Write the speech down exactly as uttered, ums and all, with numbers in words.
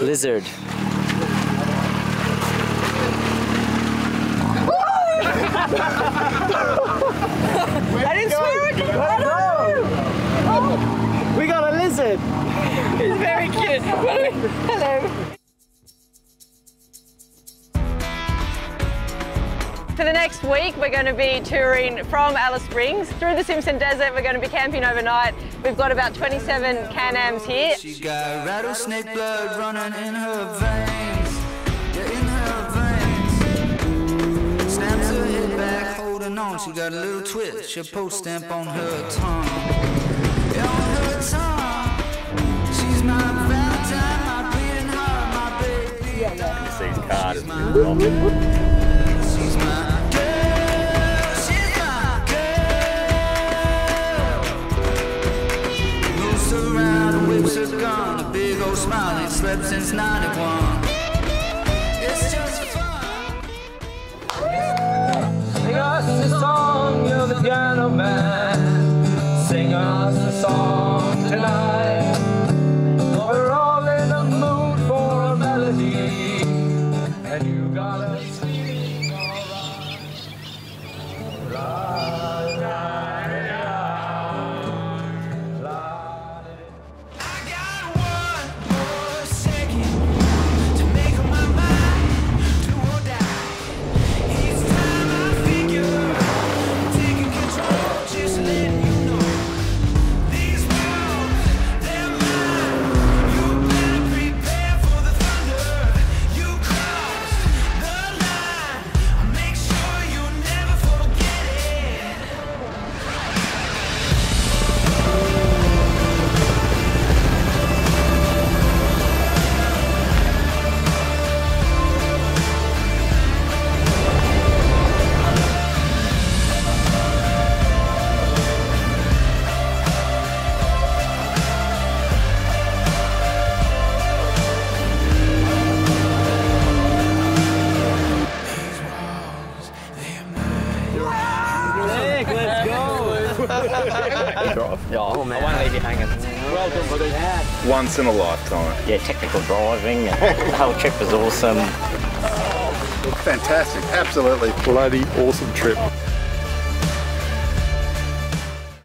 lizard. I didn't swear again. Oh. We got a lizard. He's very cute. Hello. For the next week, we're going to be touring from Alice Springs through the Simpson Desert. We're going to be camping overnight. We've got about twenty-seven Can-Ams here. She got rattlesnake blood running in her veins. Yeah, in her veins. Snaps her head back, holding on. She got a little twitch, a post stamp on her tongue. Yeah, on her tongue. She's my valentine, my bleeding heart, my baby. Yeah, yeah. She's my girl. Gone, a big old smile, ain't slept since ninety-one. It's just fun. Sing us the song, you're the piano man. Sing us the song tonight. We're all in the mood for a melody, and you gotta sing all right. Oh, man. I won't leave you hanging. Well done, buddy. Yeah. Once in a lifetime. Yeah, technical driving. The whole trip was awesome. Fantastic. Absolutely bloody awesome trip.